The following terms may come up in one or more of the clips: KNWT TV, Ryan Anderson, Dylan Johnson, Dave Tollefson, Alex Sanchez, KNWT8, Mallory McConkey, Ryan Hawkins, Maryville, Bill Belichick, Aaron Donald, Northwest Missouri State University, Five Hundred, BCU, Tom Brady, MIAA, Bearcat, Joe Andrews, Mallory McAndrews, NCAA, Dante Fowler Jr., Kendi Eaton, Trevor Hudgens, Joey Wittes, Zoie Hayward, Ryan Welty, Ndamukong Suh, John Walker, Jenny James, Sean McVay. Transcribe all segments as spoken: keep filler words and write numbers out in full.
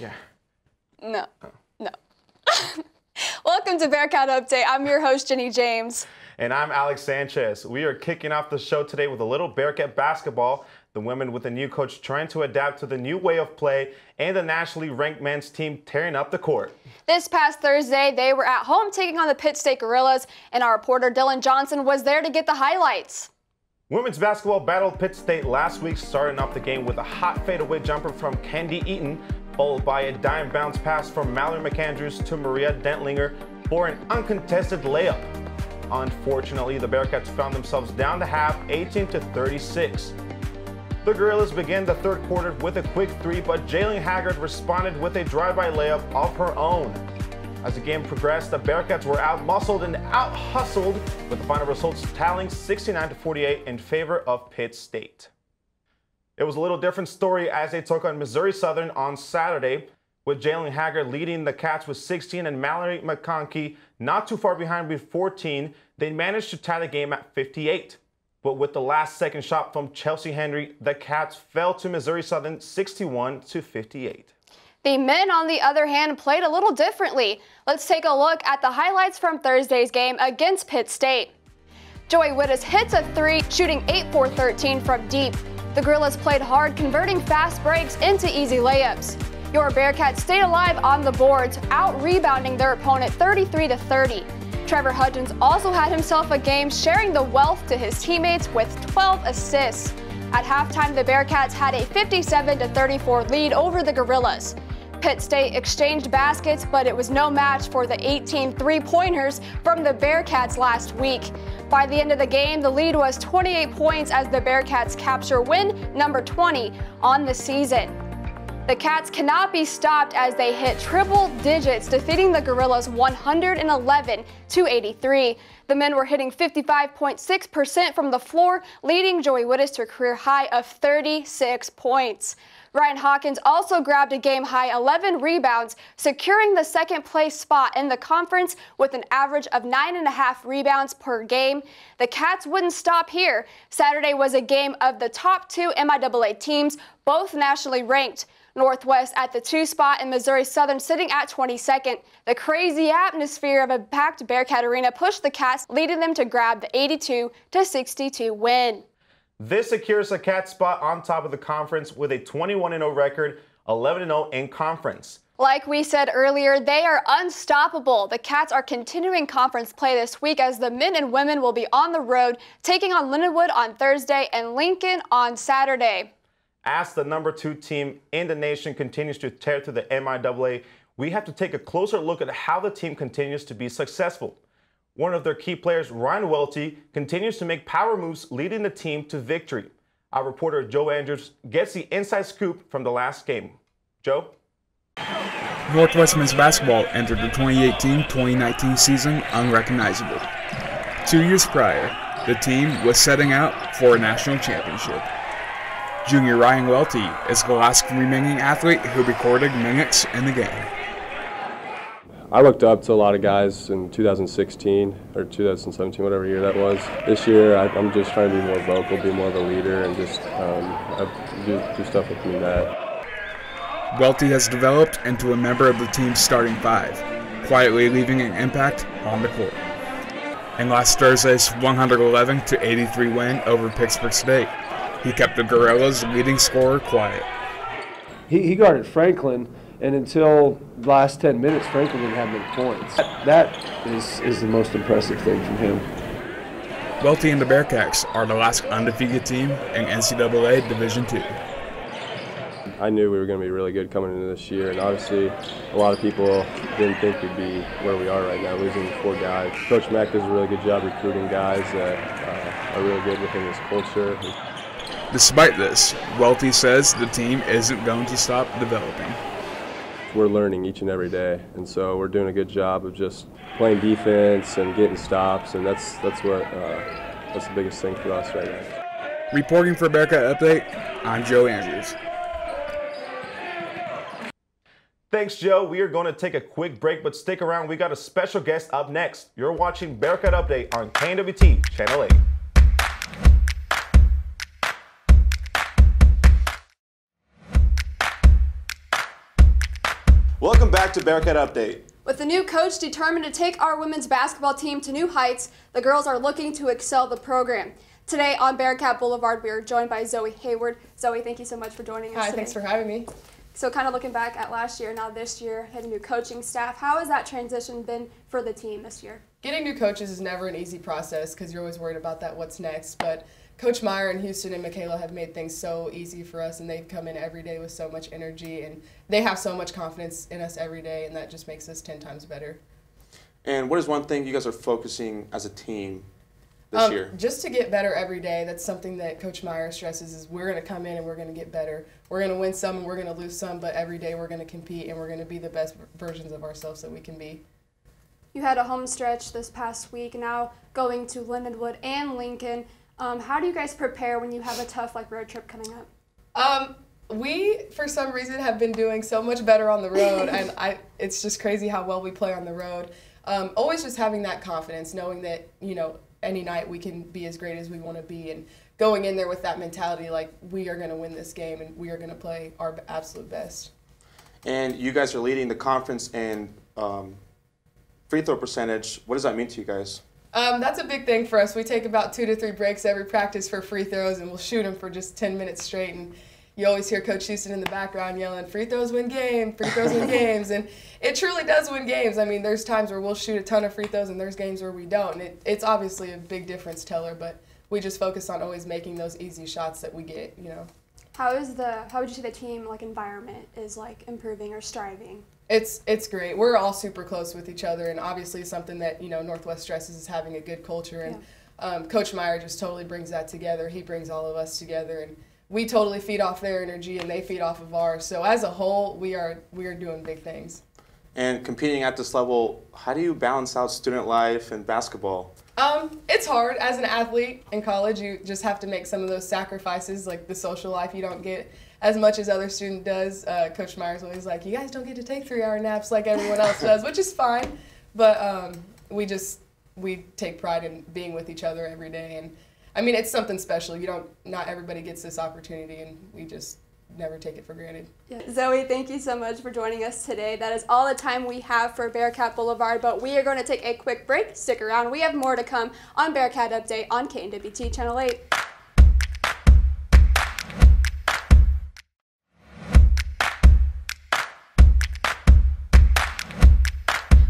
Yeah. No. Oh. No. Welcome to Bearcat Update. I'm your host, Jenny James. And I'm Alex Sanchez. We are kicking off the show today with a little Bearcat basketball. The women with a new coach trying to adapt to the new way of play, and the nationally ranked men's team tearing up the court. This past Thursday, they were at home taking on the Pitt State Gorillas, and our reporter Dylan Johnson was there to get the highlights. Women's basketball battled Pitt State last week, starting off the game with a hot fadeaway jumper from Kendi Eaton, followed by a dime bounce pass from Mallory McAndrews to Maria Dentlinger for an uncontested layup. Unfortunately, the Bearcats found themselves down the half, eighteen to thirty-six. The Gorillas began the third quarter with a quick three, but Jaylen Haggard responded with a drive-by layup of her own. As the game progressed, the Bearcats were out-muscled and out-hustled, with the final results tallying sixty-nine to forty-eight in favor of Pitt State. It was a little different story as they took on Missouri Southern on Saturday, with Jaylen Haggard leading the Cats with sixteen and Mallory McConkey not too far behind with fourteen. They managed to tie the game at fifty-eight. But with the last second shot from Chelsea Henry, the Cats fell to Missouri Southern sixty-one to fifty-eight. The men, on the other hand, played a little differently. Let's take a look at the highlights from Thursday's game against Pitt State. Joey Wittes hits a three, shooting eight for thirteen from deep. The Gorillas played hard, converting fast breaks into easy layups. Your Bearcats stayed alive on the boards, out-rebounding their opponent thirty-three to thirty. Trevor Hudgens also had himself a game, sharing the wealth to his teammates with twelve assists. At halftime, the Bearcats had a fifty-seven to thirty-four lead over the Gorillas. Pitt State exchanged baskets, but it was no match for the eighteen three-pointers from the Bearcats last week. By the end of the game, the lead was twenty-eight points as the Bearcats capture win number twenty on the season. The Cats cannot be stopped as they hit triple digits, defeating the Gorillas one hundred eleven to eighty-three. The men were hitting fifty-five point six percent from the floor, leading Joey Wittes to a career high of thirty-six points. Ryan Hawkins also grabbed a game high eleven rebounds, securing the second place spot in the conference with an average of nine and a half rebounds per game. The Cats wouldn't stop here. Saturday was a game of the top two M I A A teams, both nationally ranked. Northwest at the two spot and Missouri Southern sitting at twenty-second. The crazy atmosphere of a packed Bearcat Arena pushed the Cats, leading them to grab the eighty-two to sixty-two win. This secures a Cat spot on top of the conference with a twenty-one and oh record, eleven and oh in conference. Like we said earlier, they are unstoppable. The Cats are continuing conference play this week as the men and women will be on the road, taking on Lindenwood on Thursday and Lincoln on Saturday. As the number two team in the nation continues to tear through the M I A A, we have to take a closer look at how the team continues to be successful. One of their key players, Ryan Welty, continues to make power moves, leading the team to victory. Our reporter, Joe Andrews, gets the inside scoop from the last game. Joe? Northwest men's basketball entered the twenty eighteen twenty nineteen season unrecognizable. Two years prior, the team was setting out for a national championship. Junior Ryan Welty is the last remaining athlete who recorded minutes in the game. I looked up to a lot of guys in two thousand sixteen or two thousand seventeen, whatever year that was. This year, I, I'm just trying to be more vocal, be more of a leader, and just um, I do, do stuff with me that. Welty has developed into a member of the team's starting five, quietly leaving an impact on the court. In last Thursday's one hundred eleven to eighty-three win over Pittsburgh State, he kept the Gorillas' leading scorer quiet. He, he guarded Franklin. And until the last ten minutes, Franklin didn't have many points. That is, is the most impressive thing from him. Welty and the Bearcats are the last undefeated team in N C double A Division two. I knew we were going to be really good coming into this year, and obviously a lot of people didn't think we'd be where we are right now, losing four guys. Coach Mack does a really good job recruiting guys that uh, are really good within his culture. Despite this, Welty says the team isn't going to stop developing. We're learning each and every day, and so we're doing a good job of just playing defense and getting stops, and that's that's what uh, that's the biggest thing for us right now. Reporting for Bearcat Update, I'm Joe Andrews. Thanks, Joe. We are going to take a quick break, but stick around. We got a special guest up next. You're watching Bearcat Update on K N W T Channel eight. Welcome back to Bearcat Update. With the new coach determined to take our women's basketball team to new heights, the girls are looking to excel the program. Today on Bearcat Boulevard, we are joined by Zoie Hayward. Zoie, thank you so much for joining us Hi, today. Thanks for having me. So kind of looking back at last year, now this year, had a new coaching staff. How has that transition been for the team this year? Getting new coaches is never an easy process because you're always worried about that, what's next. But Coach Meyer and Houston and Michaela have made things so easy for us, and they come in every day with so much energy, and they have so much confidence in us every day, and that just makes us ten times better. And what is one thing you guys are focusing as a team this um, year? Just to get better every day. That's something that Coach Meyer stresses, is we're going to come in and we're going to get better. We're going to win some and we're going to lose some, but every day we're going to compete and we're going to be the best versions of ourselves that we can be. You had a home stretch this past week, now going to Lindenwood and Lincoln. Um, how do you guys prepare when you have a tough like road trip coming up? Um, we, for some reason, have been doing so much better on the road, and I, it's just crazy how well we play on the road. Um, always just having that confidence, knowing that, you know, any night we can be as great as we want to be, and going in there with that mentality like we are going to win this game and we are going to play our absolute best. And you guys are leading the conference in um, free throw percentage. What does that mean to you guys? Um, that's a big thing for us. We take about two to three breaks every practice for free throws, and we'll shoot them for just ten minutes straight. And you always hear Coach Houston in the background yelling, free throws win game, free throws win games. And it truly does win games. I mean, there's times where we'll shoot a ton of free throws, and there's games where we don't. And it, it's obviously a big difference teller, but we just focus on always making those easy shots that we get, you know. How is the, how would you say the team like environment is like improving or striving? It's it's great. We're all super close with each other, and obviously something that, you know, Northwest stresses is having a good culture, and yeah. um, Coach Meyer just totally brings that together. He brings all of us together, and we totally feed off their energy, and they feed off of ours. So as a whole, we are we are doing big things. And competing at this level, how do you balance out student life and basketball? Um, it's hard. As an athlete in college, you just have to make some of those sacrifices, like the social life you don't get as much as other student does. Uh, Coach Meyer's always like, you guys don't get to take three-hour naps like everyone else does, which is fine. But um, we just we take pride in being with each other every day, and I mean it's something special. You don't not everybody gets this opportunity, and we just never take it for granted. Yeah. Zoie, thank you so much for joining us today. That is all the time we have for Bearcat Boulevard, but we are going to take a quick break. Stick around. We have more to come on Bearcat Update on K N W T Channel eight.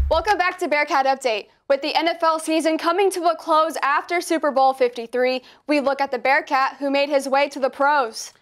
Welcome back to Bearcat Update. With the N F L season coming to a close after Super Bowl fifty-three, we look at the Bearcat who made his way to the pros.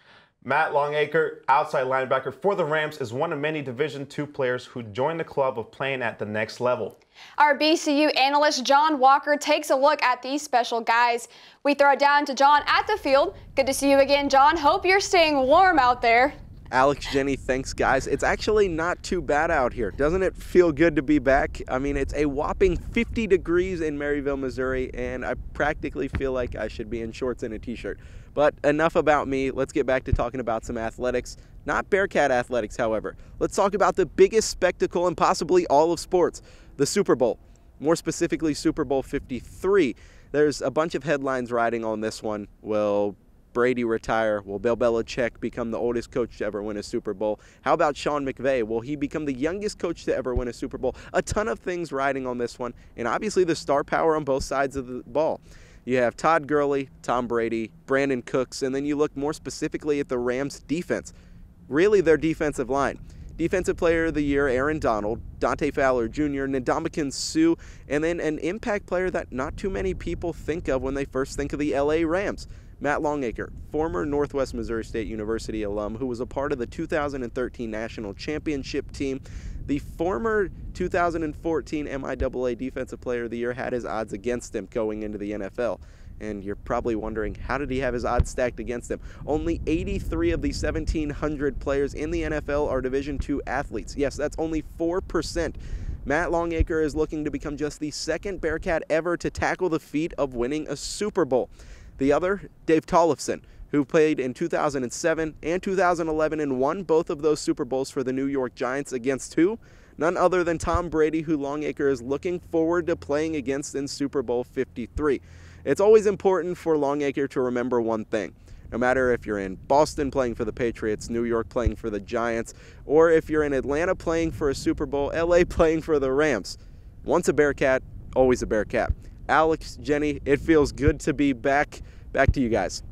Matt Longacre, outside linebacker for the Rams, is one of many Division two players who joined the club of playing at the next level. Our B C U analyst John Walker takes a look at these special guys. We throw it down to John at the field. Good to see you again, John. Hope you're staying warm out there. Alex, Jenny, thanks, guys. It's actually not too bad out here. Doesn't it feel good to be back? I mean, it's a whopping fifty degrees in Maryville, Missouri, and I practically feel like I should be in shorts and a t-shirt. But enough about me. Let's get back to talking about some athletics. Not Bearcat athletics, however. Let's talk about the biggest spectacle in possibly all of sports, the Super Bowl. More specifically, Super Bowl fifty-three. There's a bunch of headlines riding on this one. Well, Brady retire? Will Bill Belichick become the oldest coach to ever win a Super Bowl? How about Sean McVay? Will he become the youngest coach to ever win a Super Bowl? A ton of things riding on this one, and obviously the star power on both sides of the ball. You have Todd Gurley, Tom Brady, Brandon Cooks, and then you look more specifically at the Rams' defense, really their defensive line. Defensive Player of the Year, Aaron Donald, Dante Fowler Junior, Ndamukong Suh, and then an impact player that not too many people think of when they first think of the L A Rams. Matt Longacre, former Northwest Missouri State University alum who was a part of the two thousand thirteen National Championship team. The former two thousand fourteen M I A A Defensive Player of the Year had his odds against him going into the N F L. And you're probably wondering, how did he have his odds stacked against him? Only eighty-three of the seventeen hundred players in the N F L are Division two athletes. Yes, that's only four percent. Matt Longacre is looking to become just the second Bearcat ever to tackle the feat of winning a Super Bowl. The other, Dave Tollefson, who played in two thousand seven and two thousand eleven and won both of those Super Bowls for the New York Giants against who? None other than Tom Brady, who Longacre is looking forward to playing against in Super Bowl fifty-three. It's always important for Longacre to remember one thing. No matter if you're in Boston playing for the Patriots, New York playing for the Giants, or if you're in Atlanta playing for a Super Bowl, L A playing for the Rams. Once a Bearcat, always a Bearcat. Alex, Jenny, it feels good to be back. Back to you guys.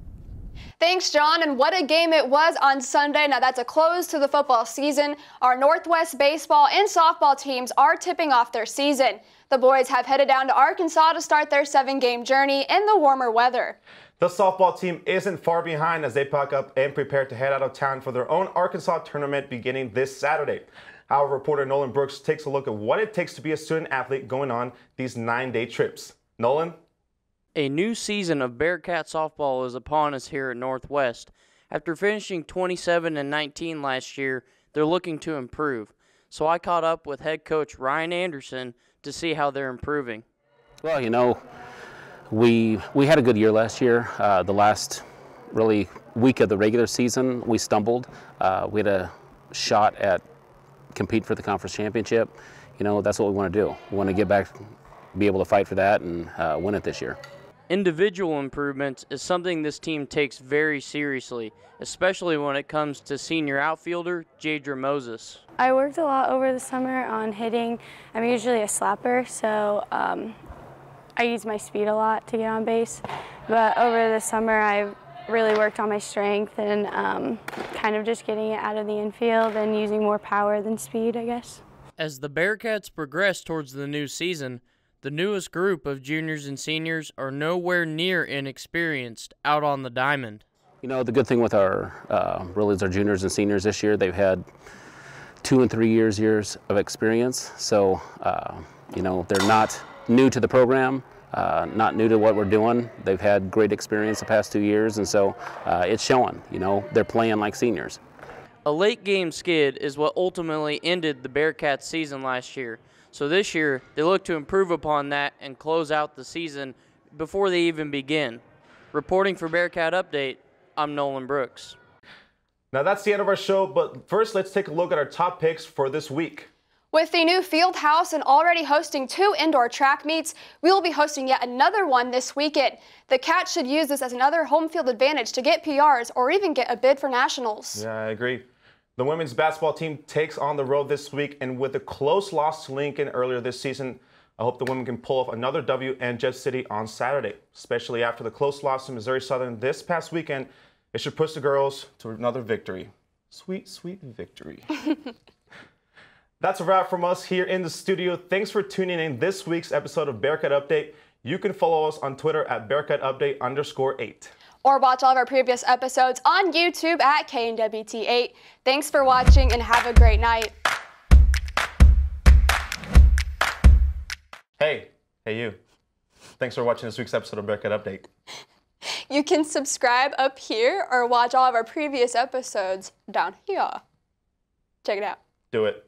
Thanks, John, and what a game it was on Sunday. Now, that's a close to the football season. Our Northwest baseball and softball teams are tipping off their season. The boys have headed down to Arkansas to start their seven-game journey in the warmer weather. The softball team isn't far behind as they pack up and prepare to head out of town for their own Arkansas tournament beginning this Saturday. Our reporter Nolan Brooks takes a look at what it takes to be a student athlete going on these nine-day trips. Nolan? A new season of Bearcat softball is upon us here at Northwest. After finishing twenty-seven and nineteen last year, they're looking to improve. So I caught up with head coach Ryan Anderson to see how they're improving. Well, you know, we we had a good year last year. Uh, the last really week of the regular season, we stumbled. Uh, we had a shot at compete for the conference championship. You know, that's what we want to do. We want to get back, be able to fight for that, and uh, win it this year. Individual improvements is something this team takes very seriously, especially when it comes to senior outfielder Jadra Moses. I worked a lot over the summer on hitting. I'm usually a slapper, so um, I use my speed a lot to get on base. But over the summer, I really worked on my strength and um, kind of just getting it out of the infield and using more power than speed, I guess. As the Bearcats progress towards the new season, the newest group of juniors and seniors are nowhere near inexperienced out on the diamond. You know, the good thing with our, uh, really is our juniors and seniors this year, they've had two and three years, years of experience. So, uh, you know, they're not new to the program, uh, not new to what we're doing. They've had great experience the past two years, and so uh, it's showing, you know, they're playing like seniors. A late game skid is what ultimately ended the Bearcats season last year. So this year, they look to improve upon that and close out the season before they even begin. Reporting for Bearcat Update, I'm Nolan Brooks. Now that's the end of our show, but first let's take a look at our top picks for this week. With the new field house and already hosting two indoor track meets, we will be hosting yet another one this weekend. The Cats should use this as another home field advantage to get P Rs or even get a bid for nationals. Yeah, I agree. The women's basketball team takes on the road this week, and with a close loss to Lincoln earlier this season, I hope the women can pull off another W and Jeff City on Saturday. Especially after the close loss to Missouri Southern this past weekend, it should push the girls to another victory. Sweet, sweet victory. That's a wrap from us here in the studio. Thanks for tuning in this week's episode of Bearcat Update. You can follow us on Twitter at Bearcat Update underscore eight. Or watch all of our previous episodes on YouTube at K N W T eight. Thanks for watching and have a great night. Hey, hey you. Thanks for watching this week's episode of Bearcat Update. You can subscribe up here or watch all of our previous episodes down here. Check it out. Do it.